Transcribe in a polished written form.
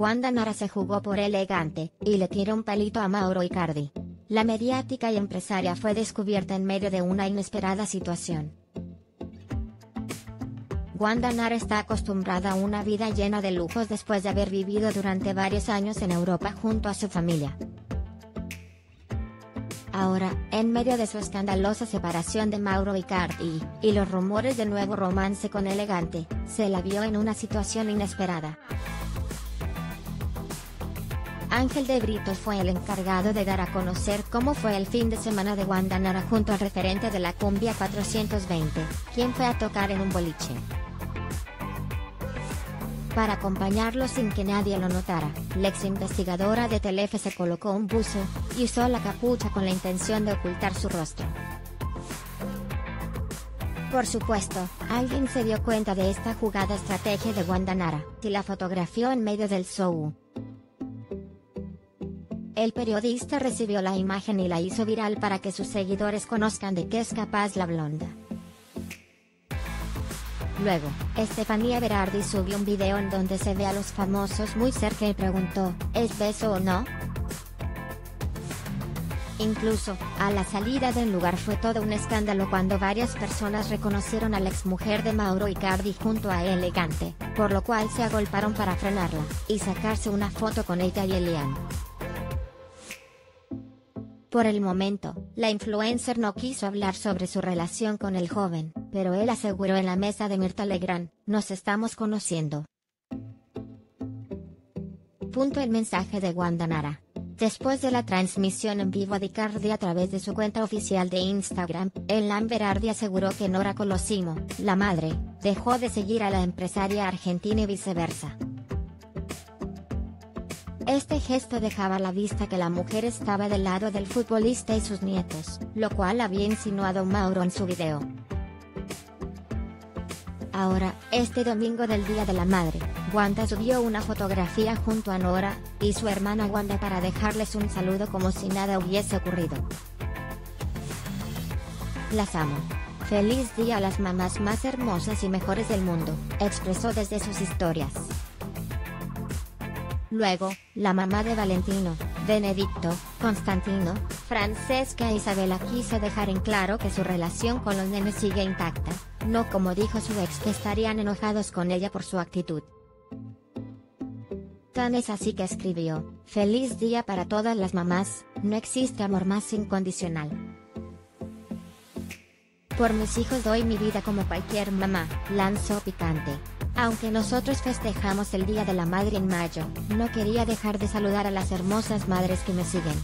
Wanda Nara se jugó por L Gante, y le tiró un palito a Mauro Icardi. La mediática y empresaria fue descubierta en medio de una inesperada situación. Wanda Nara está acostumbrada a una vida llena de lujos después de haber vivido durante varios años en Europa junto a su familia. Ahora, en medio de su escandalosa separación de Mauro Icardi, y los rumores del nuevo romance con L Gante, se la vio en una situación inesperada. Ángel de Brito fue el encargado de dar a conocer cómo fue el fin de semana de Wanda Nara junto al referente de la cumbia 420, quien fue a tocar en un boliche. Para acompañarlo sin que nadie lo notara, la ex investigadora de Telefe se colocó un buzo, y usó la capucha con la intención de ocultar su rostro. Por supuesto, alguien se dio cuenta de esta jugada estrategia de Wanda Nara, y la fotografió en medio del show. El periodista recibió la imagen y la hizo viral para que sus seguidores conozcan de qué es capaz la blonda. Luego, Estefanía Berardi subió un video en donde se ve a los famosos muy cerca y preguntó, ¿es beso o no? Incluso, a la salida del lugar fue todo un escándalo cuando varias personas reconocieron a la exmujer de Mauro Icardi junto a L Gante, por lo cual se agolparon para frenarla, y sacarse una foto con ella y Elian. Por el momento, la influencer no quiso hablar sobre su relación con el joven, pero él aseguró en la mesa de Mirtha Legrand, nos estamos conociendo. El mensaje de Wanda Nara. Después de la transmisión en vivo de Icardi a través de su cuenta oficial de Instagram, Estefanía Berardi aseguró que Nora Colosimo, la madre, dejó de seguir a la empresaria argentina y viceversa. Este gesto dejaba a la vista que la mujer estaba del lado del futbolista y sus nietos, lo cual había insinuado Mauro en su video. Ahora, este domingo del Día de la Madre, Wanda subió una fotografía junto a Nora, y su hermana Wanda para dejarles un saludo como si nada hubiese ocurrido. Las amo. Feliz día a las mamás más hermosas y mejores del mundo, expresó desde sus historias. Luego, la mamá de Valentino, Benedicto, Constantino, Francesca e Isabela quiso dejar en claro que su relación con los nenes sigue intacta, no como dijo su ex que estarían enojados con ella por su actitud. Tan es así que escribió, feliz día para todas las mamás, no existe amor más incondicional. Por mis hijos doy mi vida como cualquier mamá, lanzó picante. Aunque nosotros festejamos el Día de la Madre en mayo, no quería dejar de saludar a las hermosas madres que me siguen.